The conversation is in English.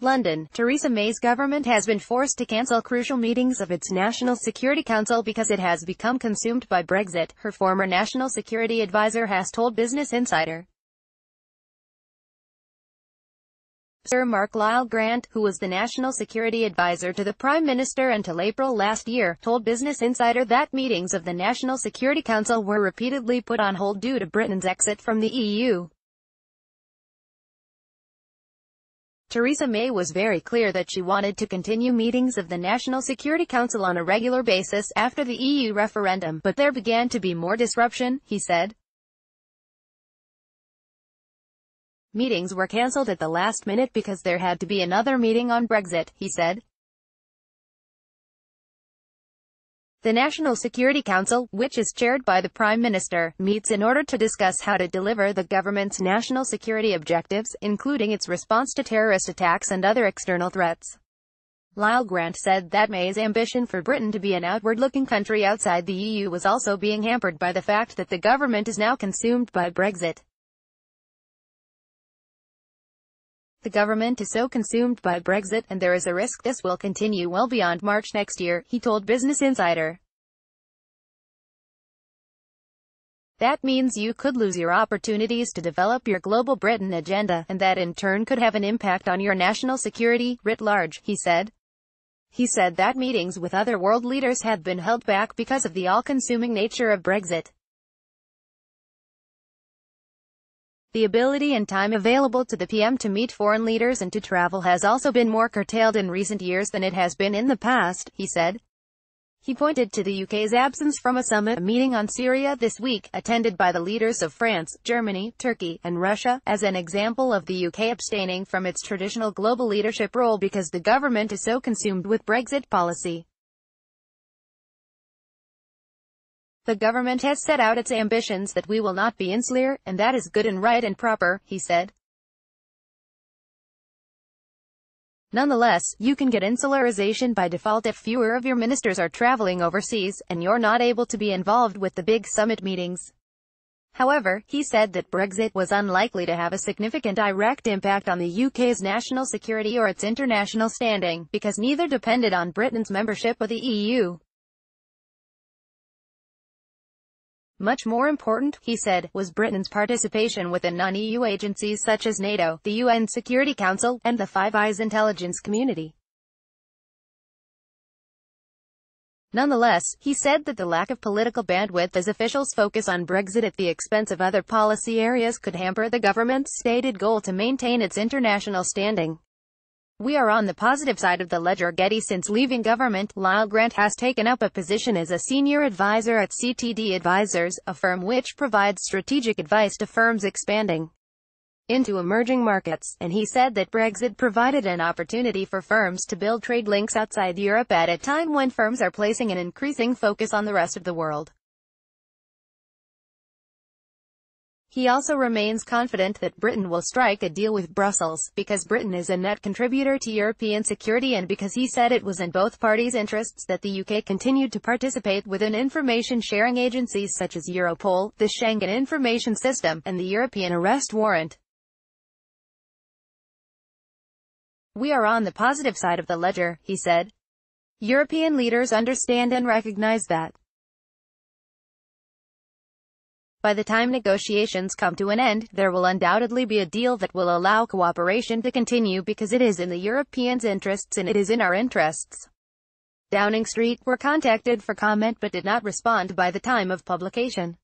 London, Theresa May's government has been forced to cancel crucial meetings of its National Security Council because it has become consumed by Brexit, her former National Security Advisor has told Business Insider. Sir Mark Lyall Grant, who was the National Security Advisor to the Prime Minister until April last year, told Business Insider that meetings of the National Security Council were repeatedly put on hold due to Britain's exit from the EU. Theresa May was very clear that she wanted to continue meetings of the National Security Council on a regular basis after the EU referendum, but there began to be more disruption, he said. Meetings were cancelled at the last minute because there had to be another meeting on Brexit, he said. The National Security Council, which is chaired by the Prime Minister, meets in order to discuss how to deliver the government's national security objectives, including its response to terrorist attacks and other external threats. Lyall Grant said that May's ambition for Britain to be an outward-looking country outside the EU was also being hampered by the fact that the government is now consumed by Brexit. The government is so consumed by Brexit, and there is a risk this will continue well beyond March next year, he told Business Insider. That means you could lose your opportunities to develop your global Britain agenda, and that in turn could have an impact on your national security, writ large, he said. He said that meetings with other world leaders had been held back because of the all-consuming nature of Brexit. The ability and time available to the PM to meet foreign leaders and to travel has also been more curtailed in recent years than it has been in the past, he said. He pointed to the UK's absence from a summit meeting on Syria this week, attended by the leaders of France, Germany, Turkey, and Russia, as an example of the UK abstaining from its traditional global leadership role because the government is so consumed with Brexit policy. The government has set out its ambitions that we will not be insular, and that is good and right and proper, he said. Nonetheless, you can get insularization by default if fewer of your ministers are traveling overseas, and you're not able to be involved with the big summit meetings. However, he said that Brexit was unlikely to have a significant direct impact on the UK's national security or its international standing, because neither depended on Britain's membership of the EU. Much more important, he said, was Britain's participation within non-EU agencies such as NATO, the UN Security Council, and the Five Eyes intelligence community. Nonetheless, he said that the lack of political bandwidth as officials focus on Brexit at the expense of other policy areas could hamper the government's stated goal to maintain its international standing. We are on the positive side of the ledger. Since leaving government, Lyall Grant has taken up a position as a senior advisor at CTD Advisors, a firm which provides strategic advice to firms expanding into emerging markets, and he said that Brexit provided an opportunity for firms to build trade links outside Europe at a time when firms are placing an increasing focus on the rest of the world. He also remains confident that Britain will strike a deal with Brussels, because Britain is a net contributor to European security and because he said it was in both parties' interests that the UK continued to participate within information-sharing agencies such as Europol, the Schengen Information System, and the European Arrest Warrant. We are on the positive side of the ledger, he said. European leaders understand and recognize that. By the time negotiations come to an end, there will undoubtedly be a deal that will allow cooperation to continue because it is in the Europeans' interests and it is in our interests. Downing Street were contacted for comment but did not respond by the time of publication.